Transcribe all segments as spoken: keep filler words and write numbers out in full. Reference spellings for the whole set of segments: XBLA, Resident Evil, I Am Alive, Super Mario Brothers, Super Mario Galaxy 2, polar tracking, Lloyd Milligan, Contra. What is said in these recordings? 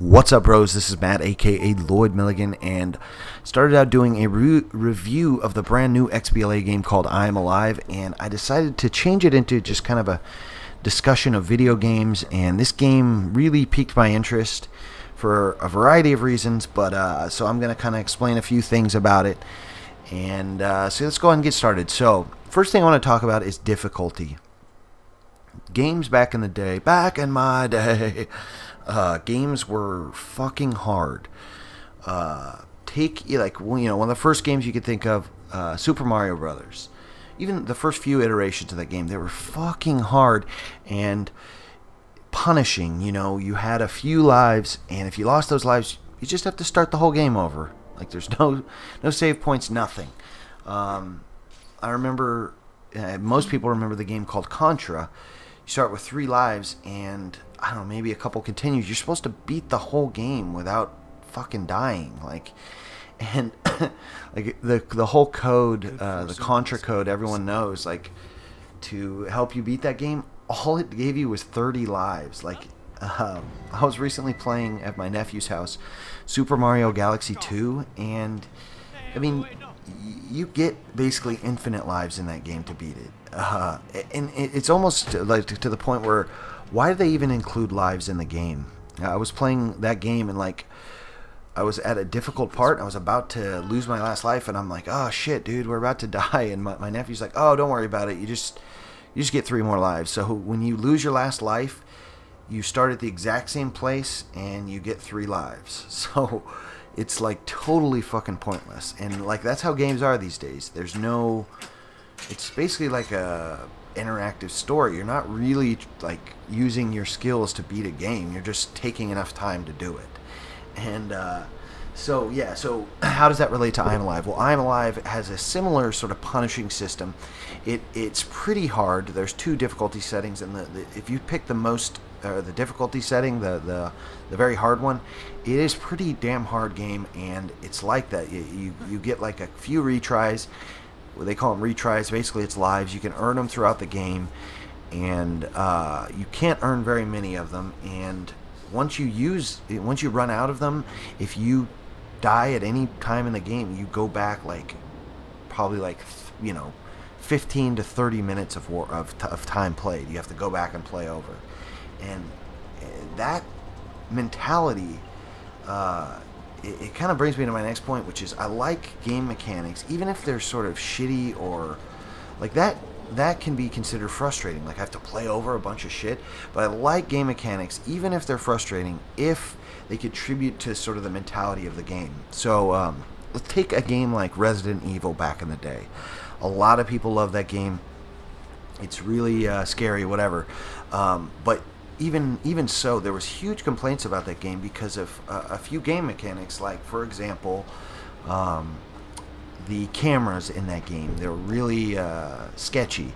What's up, bros? This is Matt, aka Lloyd Milligan, and started out doing a re review of the brand new X B L A game called I Am Alive, and I decided to change it into just kind of a discussion of video games. And this game really piqued my interest for a variety of reasons, but uh, so I'm going to kind of explain a few things about it. And uh, so let's go ahead and get started. So first thing I want to talk about is difficulty. Games back in the day, back in my day, uh, games were fucking hard. Uh, take, like, you know, one of the first games you could think of, uh, Super Mario Brothers. Even the first few iterations of that game, they were fucking hard and punishing. You know, you had a few lives, and if you lost those lives, you just have to start the whole game over. Like, there's no, no save points, nothing. Um, I remember, uh, most people remember the game called Contra. You start with three lives and, I don't know, maybe a couple continues. You're supposed to beat the whole game without fucking dying. Like, and like the the whole code, uh, the Contra code, everyone knows, like, to help you beat that game, all it gave you was thirty lives. Like, um, I was recently playing at my nephew's house Super Mario Galaxy two, and, I mean, you get basically infinite lives in that game to beat it. Uh, and it's almost like to the point where, why do they even include lives in the game? I was playing that game, and, like, I was at a difficult part, and I was about to lose my last life, and I'm like, oh shit, dude, we're about to die. And my, my nephew's like, oh, don't worry about it, you just you just get three more lives. So when you lose your last life, you start at the exact same place and you get three lives. So it's, like, totally fucking pointless. And, like, that's how games are these days. There's no, it's basically like a interactive story. You're not really, like, using your skills to beat a game. You're just taking enough time to do it. And uh, so, yeah, so how does that relate to I Am Alive? Well, I Am Alive has a similar sort of punishing system. It It's pretty hard. There's two difficulty settings, and the, the, if you pick the most, or the difficulty setting, the, the the very hard one, it is pretty damn hard game, and it's like that. You, you, you get, like, a few retries. They call them retries. Basically, it's lives. You can earn them throughout the game, and uh, you can't earn very many of them. And once you use, once you run out of them, if you die at any time in the game, you go back, like, probably, like, you know, fifteen to thirty minutes of, war, of, of time played. You have to go back and play over. And that mentality, uh, it, it kind of brings me to my next point, which is I like game mechanics, even if they're sort of shitty or, like, that, that can be considered frustrating. Like, I have to play over a bunch of shit, but I like game mechanics, even if they're frustrating, if they contribute to sort of the mentality of the game. So um, let's take a game like Resident Evil back in the day. A lot of people love that game. It's really uh, scary, whatever. Um, but even even so, there was huge complaints about that game because of uh, a few game mechanics. Like, for example, um, the cameras in that game, they're really uh, sketchy.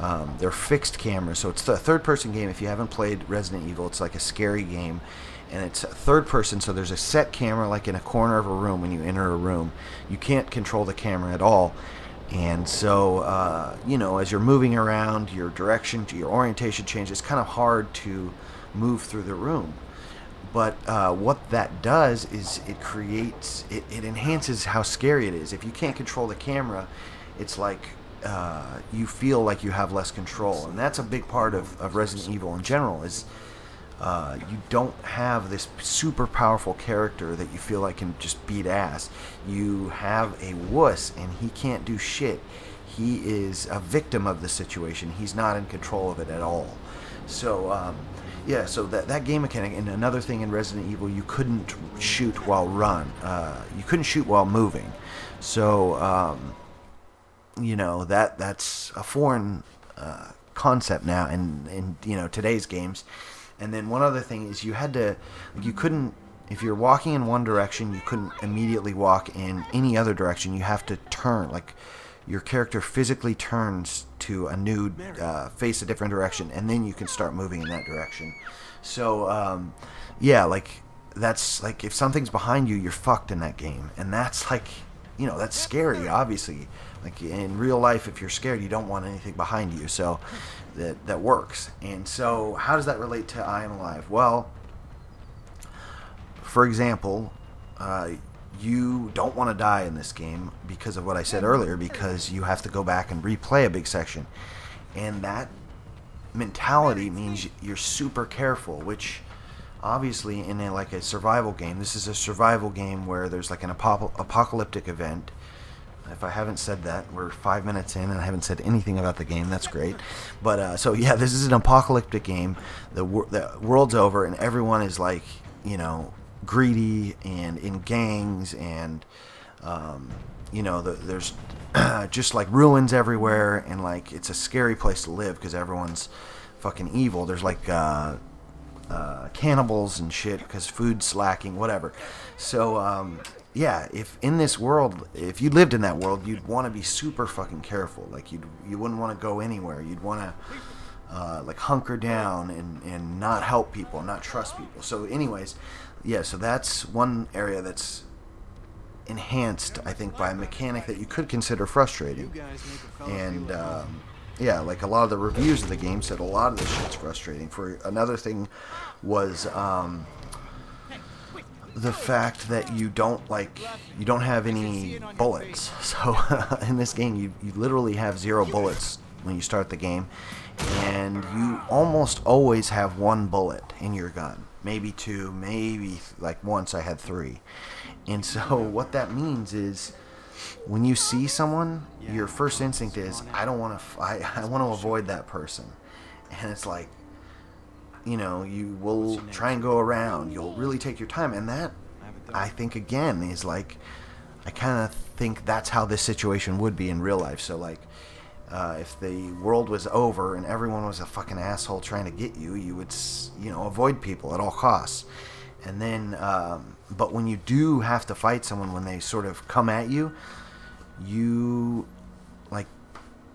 Um, they're fixed cameras, so it's a third-person game. If you haven't played Resident Evil, it's like a scary game, and it's third-person, so there's a set camera, like, in a corner of a room when you enter a room. You can't control the camera at all. And so, uh, you know, as you're moving around, your direction, your orientation changes. It's kind of hard to move through the room. But uh, what that does is it creates, it, it enhances how scary it is. If you can't control the camera, it's like uh, you feel like you have less control. And that's a big part of, of Resident Evil in general, is uh, you don't have this super powerful character that you feel like can just beat ass. You have a wuss, and he can't do shit. He is a victim of the situation. He's not in control of it at all. So, um, yeah, so that, that game mechanic, and another thing in Resident Evil, you couldn't shoot while run. Uh, you couldn't shoot while moving. So, um, you know, that that's a foreign uh, concept now in, in, you know, today's games. And then one other thing is you had to, you couldn't, if you're walking in one direction, you couldn't immediately walk in any other direction. You have to turn, like, your character physically turns to a new, uh, face a different direction, and then you can start moving in that direction. So, um, yeah, like, that's, like, if something's behind you, you're fucked in that game. And that's, like, you know, that's scary, obviously. Like, in real life, if you're scared, you don't want anything behind you. So that, that works. And so how does that relate to I Am Alive? Well, for example, uh, you don't want to die in this game because of what I said earlier, because you have to go back and replay a big section. And that mentality means you're super careful, which obviously in a, like a survival game, this is a survival game where there's like an apo apocalyptic event. If I haven't said that, we're five minutes in and I haven't said anything about the game. That's great. But uh, so yeah, this is an apocalyptic game. The, wor the world's over and everyone is like, you know, greedy and in gangs and, um, you know, the, there's just like ruins everywhere, and like it's a scary place to live because everyone's fucking evil. There's like uh, uh, cannibals and shit because food's lacking, whatever. So, um... yeah, if in this world, if you lived in that world, you'd want to be super fucking careful. Like, you'd, you wouldn't want to go anywhere. You'd want to, uh, like, hunker down and, and not help people, not trust people. So anyways, yeah, so that's one area that's enhanced, I think, by a mechanic that you could consider frustrating. And, um, yeah, like, a lot of the reviews of the game said a lot of this shit's frustrating. For another thing was... Um, the fact that you don't like you don't have any bullets. So in this game you, you literally have zero bullets when you start the game, and you almost always have one bullet in your gun, maybe two, maybe like once I had three. And so what that means is when you see someone, your first instinct is I don't want to I, I want to avoid that person. And it's like, you know, you will try and go around. You'll really take your time. And that, I think, again, is like, I kind of think that's how this situation would be in real life. So, like, uh, if the world was over and everyone was a fucking asshole trying to get you, you would, you know, avoid people at all costs. And then, um, but when you do have to fight someone, when they sort of come at you, you, like,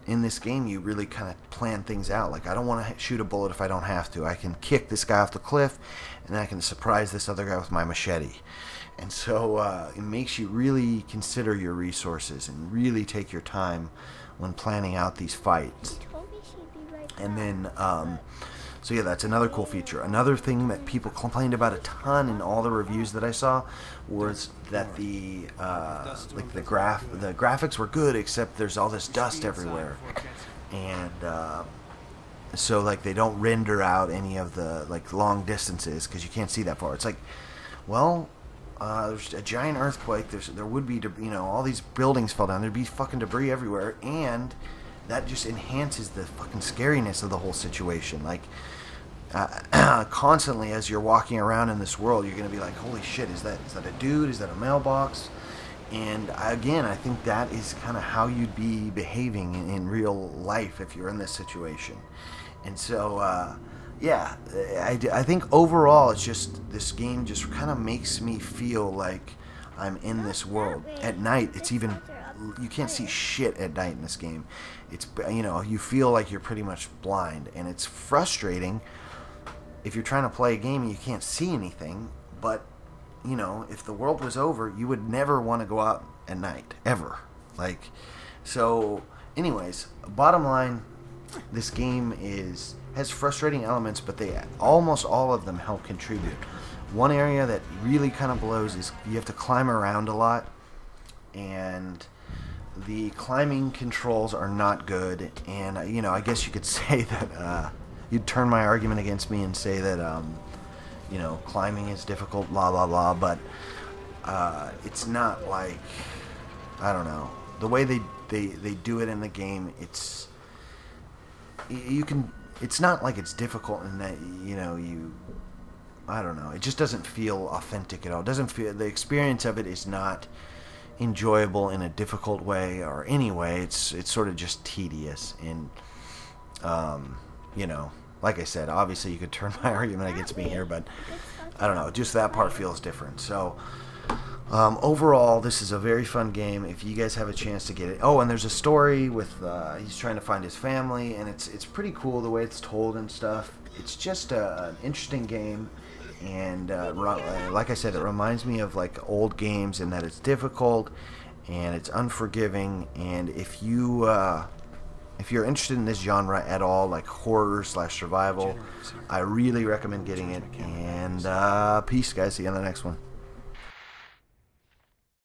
in this game, you really kind of plan things out. Like, I don't want to shoot a bullet if I don't have to. I can kick this guy off the cliff, and then I can surprise this other guy with my machete. And so uh, it makes you really consider your resources and really take your time when planning out these fights. And then, um, so yeah, that's another cool feature. Another thing that people complained about a ton in all the reviews that I saw was that the uh, like the graph the graphics were good, except there's all this dust everywhere, and uh, so like they don't render out any of the like long distances because you can't see that far. It's like, well, uh, there's a giant earthquake. There's there would be debris, you know, all these buildings fell down. There'd be fucking debris everywhere, and that just enhances the fucking scariness of the whole situation. Like, uh, constantly as you're walking around in this world, you're going to be like, holy shit, is that is that a dude? Is that a mailbox? And again, I think that is kind of how you'd be behaving in, in real life if you're in this situation. And so, uh, yeah, I, I think overall it's just this game just kind of makes me feel like I'm in this world. At night, it's even... you can't see shit at night in this game. It's, you know, you feel like you're pretty much blind, and it's frustrating if you're trying to play a game and you can't see anything. But, you know, if the world was over, you would never want to go out at night, ever. Like, so anyways, bottom line, this game is has frustrating elements, but they almost all of them help contribute. One area that really kind of blows is you have to climb around a lot, and the climbing controls are not good. And, you know, I guess you could say that uh, you'd turn my argument against me and say that, um, you know, climbing is difficult, blah, blah, blah. But uh, it's not like, I don't know, the way they, they, they do it in the game, it's, you can, it's not like it's difficult in that, you know, you, I don't know, it just doesn't feel authentic at all. It doesn't feel, the experience of it is not enjoyable in a difficult way or any way. It's it's sort of just tedious. And um, you know, like I said, obviously you could turn my argument against me here, but I don't know, just that part feels different. So um, overall, this is a very fun game if you guys have a chance to get it. Oh, and there's a story with uh, he's trying to find his family, and it's it's pretty cool the way it's told and stuff. It's just a, an interesting game. And uh, like I said, it reminds me of like old games in that it's difficult and it's unforgiving. And if you uh, If you're interested in this genre at all, like horror slash survival, I really recommend getting it. And uh, peace, guys. See you on the next one.